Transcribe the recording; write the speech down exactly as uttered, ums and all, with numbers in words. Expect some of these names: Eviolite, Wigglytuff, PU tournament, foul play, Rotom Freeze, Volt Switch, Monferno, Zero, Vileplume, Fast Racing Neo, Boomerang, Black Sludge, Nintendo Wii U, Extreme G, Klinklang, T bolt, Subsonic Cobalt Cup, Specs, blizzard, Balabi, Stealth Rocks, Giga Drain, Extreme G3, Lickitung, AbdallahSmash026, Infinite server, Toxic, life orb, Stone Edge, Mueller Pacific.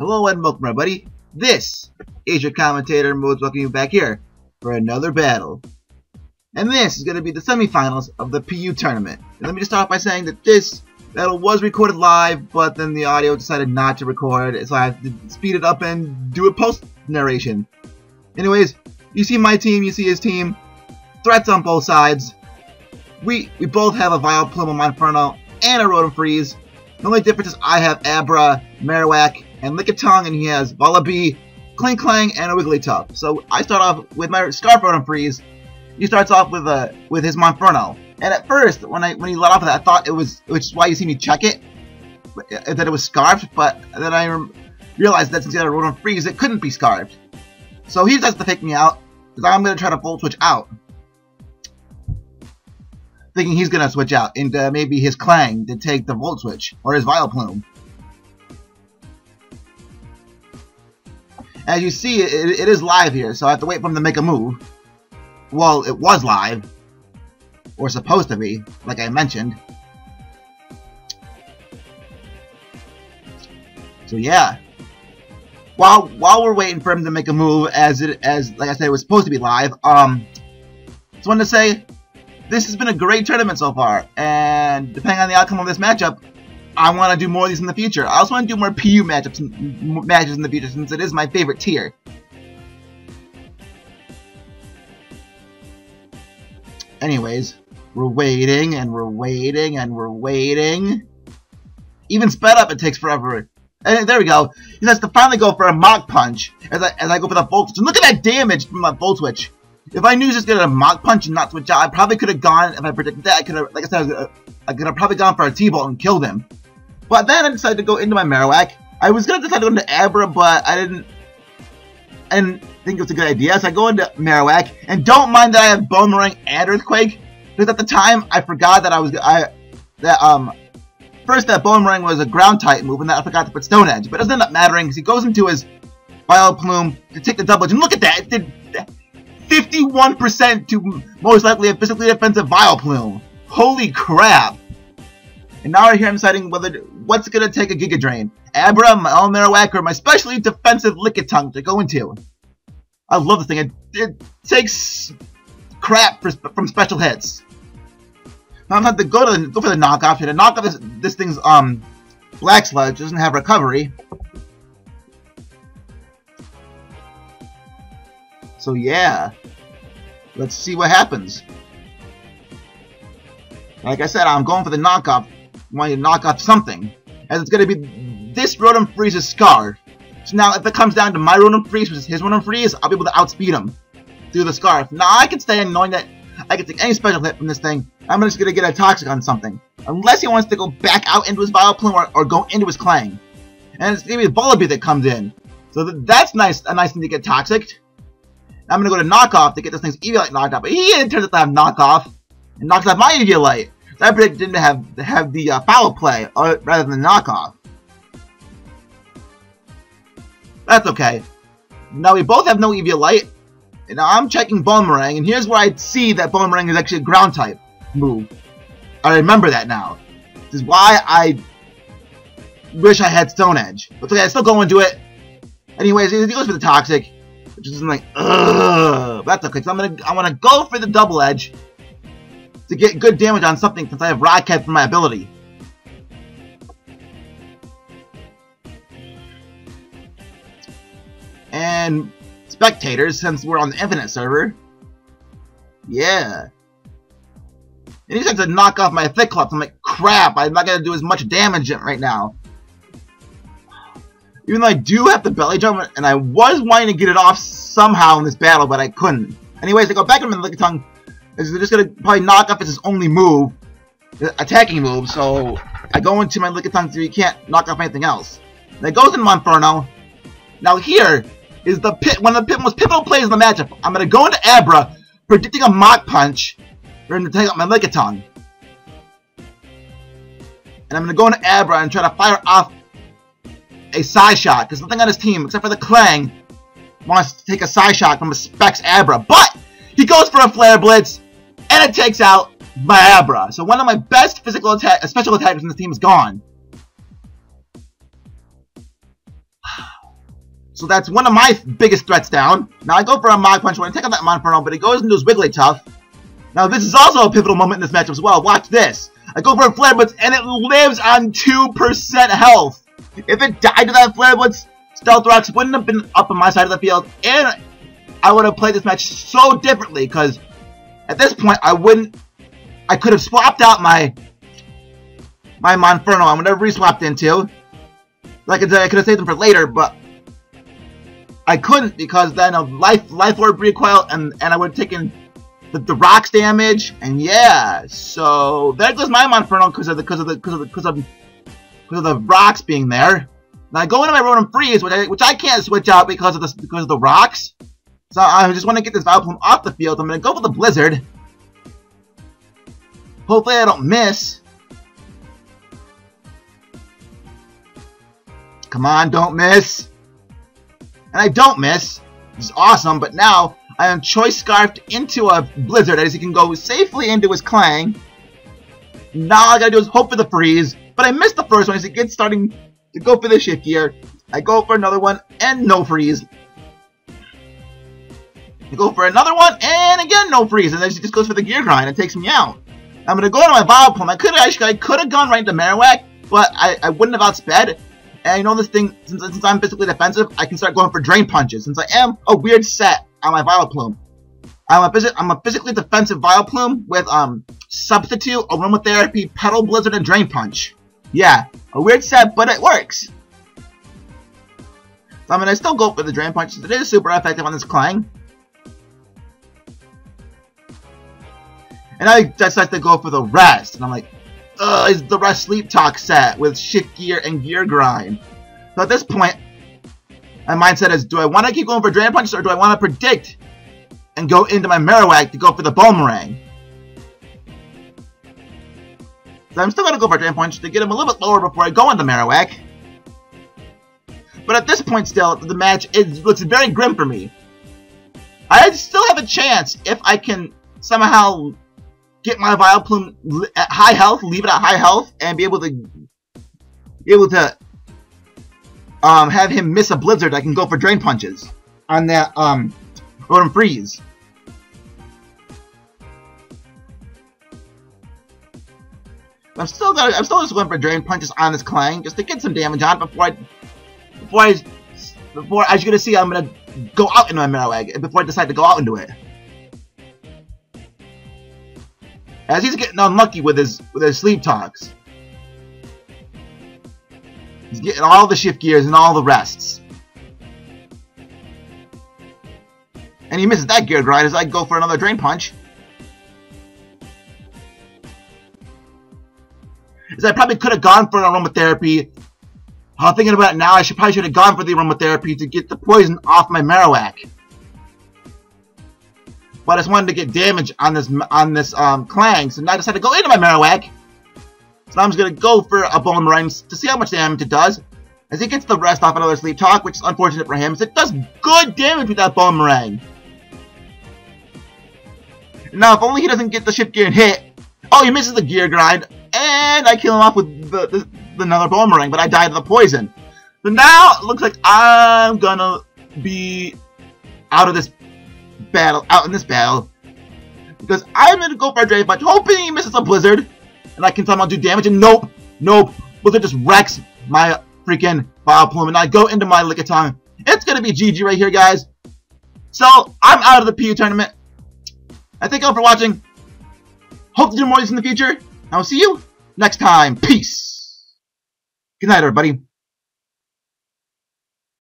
Hello and welcome, my buddy. This is your commentator Modes welcoming you back here for another battle. And this is going to be the semifinals of the P U tournament. And let me just start by saying that this battle was recorded live, but then the audio decided not to record, so I have to speed it up and do a post-narration. Anyways, you see my team, you see his team. Threats on both sides. We we both have a Vileplume, a Monferno, and a Rotom Freeze. The only difference is I have Abra, Marowak, and Lickitung, and he has Balabi, Klinklang, and a Wigglytuff. So I start off with my Scarf Rotom Freeze. He starts off with a with his Monferno. And at first, when I when he let off of that, I thought it was, which is why you see me check it, that it was scarfed. But then I realized that since he had a Rotom Freeze, it couldn't be scarfed. So he decides to fake me out, because I'm gonna try to Volt Switch out, thinking he's gonna switch out into maybe his Klang to take the Volt Switch or his Vileplume. As you see, it, it is live here, so I have to wait for him to make a move. Well, it was live, or supposed to be, like I mentioned. So yeah, while while we're waiting for him to make a move, as it as like I said, it was supposed to be live. Um, just wanted to say this has been a great tournament so far, and depending on the outcome of this matchup, I want to do more of these in the future. I also want to do more P U matchups, matches in the future, since it is my favorite tier. Anyways, we're waiting, and we're waiting, and we're waiting. Even sped up, it takes forever. And there we go. He has to finally go for a Mach Punch, as I, as I go for the Volt Switch. And look at that damage from my Volt Switch. If I knew just gonna Mach Punch and not switch out, I probably could have gone. If I predicted that, I could have, like I said, I, gonna, I could have probably gone for a T bolt and killed him. But then I decided to go into my Marowak. I was gonna decide to go into Abra, but I didn't. I didn't think it was a good idea, so I go into Marowak. And don't mind that I have Boomerang and Earthquake, because at the time I forgot that I was I that um first that Boomerang was a ground type move, and that I forgot to put Stone Edge. But it doesn't end up mattering because he goes into his Vileplume to take the double edge, and look at that! It did fifty-one percent to most likely a physically defensive Vileplume. Holy crap! And now right here I'm deciding whether what's gonna take a Giga Drain. Abra, my El Marowak, or my specially defensive Lickitung to go into. I love this thing. It, it takes crap for, from special hits. Now I'm gonna have to go to the, go for the knockoff here. The knockoff is this thing's um Black Sludge, doesn't have recovery. So yeah, let's see what happens. Like I said, I'm going for the knockoff. I want you to knock off something, as it's going to be this Rotom Freeze's Scarf. So now if it comes down to my Rotom Freeze versus his Rotom Freeze, I'll be able to outspeed him through the Scarf. Now I can stay in knowing that I can take any special hit from this thing. I'm just going to get a Toxic on something, unless he wants to go back out into his Vileplume or, or go into his Klang. And it's going to be the Balabi that comes in. So th that's nice, a nice thing to get Toxic. I'm going to go to knockoff to get this thing's Eviolite knocked out, but he in turns out to have knockoff and knocks out my Eviolite. So I predicted him to have, have the uh, foul play uh, rather than the knockoff. That's okay. Now we both have no Eviolite, and now I'm checking Bonemerang, and here's where I see that Bonemerang is actually a ground type move. I remember that now. This is why I wish I had Stone Edge. But okay, I still go and do it. Anyways, he goes for the Toxic, which is like, ugh, that's okay. So I'm gonna, I want to go for the double edge to get good damage on something, since I have Rock Head for my ability. And spectators, since we're on the infinite server, yeah. And he has to knock off my Thick Club. So I'm like, crap, I'm not gonna do as much damage right now. Even though I do have the belly jump, and I was wanting to get it off somehow in this battle, but I couldn't. Anyways, I go back to him and Lickitung. They're just going to probably knock off his only move, the attacking move, so I go into my Lickitung so he can't knock off anything else. And it goes into Monferno. Now here is the pit, one of the most pivotal plays in the matchup. I'm going to go into Abra, predicting a Mach Punch, or to take out my Lickitung. And I'm going to go into Abra and try to fire off a Psy Shot, because nothing on his team, except for the Klang, wants to take a Psy Shot from a Specs Abra, but he goes for a Flare Blitz, and it takes out my Abra. So one of my best physical attack, special attackers in this team is gone. So that's one of my biggest threats down. Now I go for a Mach Punch when I take out that Monferno, but he goes into his Wigglytuff. Now this is also a pivotal moment in this matchup as well. Watch this. I go for a flare blitz, and it lives on two percent health. If it died to that flare blitz, Stealth Rocks wouldn't have been up on my side of the field, and I would have played this match so differently, because at this point, I wouldn't... I could have swapped out my... my Monferno. I would have re-swapped into. Like I said, I could have saved them for later, but... I couldn't, because then a Life, life Orb recoil, and, and I would have taken... The, the rocks damage, and yeah, so that goes my Monferno because of the because of the because of because of because of the rocks being there. Now I go into my Rotom Freeze, which I which I can't switch out because of the because of the rocks. So I just want to get this Vileplume off the field. I'm gonna go for the Blizzard. Hopefully I don't miss. Come on, don't miss. And I don't miss. It's awesome, but now. I am Choice Scarfed into a Blizzard as he can go safely into his Klang. Now all I gotta do is hope for the freeze, but I missed the first one as he gets starting to go for the shift gear. I go for another one, and no freeze. I go for another one, and again no freeze, and then she just goes for the gear grind and takes me out. I'm gonna go into my Vileplume. I could have I could have gone right into Marowak, but I, I wouldn't have outsped. And you know this thing, since, since I'm physically defensive, I can start going for drain punches, since I am a weird set. On my Vileplume. I'm a, I'm a physically defensive Vileplume with um substitute, aromatherapy, pedal, blizzard, and drain punch. Yeah, a weird set, but it works. So I'm gonna still go for the drain punch. It is super effective on this Klang. And I decide to go for the rest, and I'm like, ugh, it's the rest sleep talk set with shift gear and gear grind. So at this point. My mindset is, do I want to keep going for Drain Punches, or do I want to predict and go into my Marowak to go for the Boomerang? So I'm still going to go for Drain Punch to get him a little bit lower before I go into Marowak. But at this point still, the match is, looks very grim for me. I still have a chance if I can somehow get my Vileplume at high health, leave it at high health, and be able to... Be able to... Um, have him miss a blizzard, I can go for drain punches on that um, Rotom Freeze. I'm still gonna, I'm still just going for drain punches on this Klang just to get some damage on before I, before I, before as you're gonna see, I'm gonna go out into my Marowak before I decide to go out into it. As he's getting unlucky with his with his sleep talks. He's getting all the shift gears and all the rests. And he misses that gear grind as I go for another drain punch. As I probably could have gone for an aromatherapy. Uh, thinking about it now, I should probably should have gone for the aromatherapy to get the poison off my Marowak. But I just wanted to get damage on this on this um, Klang, so now I decided to go into my Marowak. So I'm just going to go for a Bonemerang to see how much damage it does. As he gets the rest off another Sleep Talk, which is unfortunate for him, as it does good damage with that Bonemerang. Now, if only he doesn't get the shift gear and hit. Oh, he misses the gear grind, and I kill him off with the, the, the another Bonemerang, but I died to the poison. So now, it looks like I'm going to be out of this battle, out in this battle. Because I'm going to go for a Drain Punch, hoping he misses a Blizzard. And I can somehow do damage, and nope, nope, Blizzard just wrecks my freaking Vileplume, and I go into my Lickitung. It's gonna be G G right here, guys. So, I'm out of the P U tournament. I thank you all for watching. Hope to do more of this in the future. I will see you next time. Peace. Good night, everybody.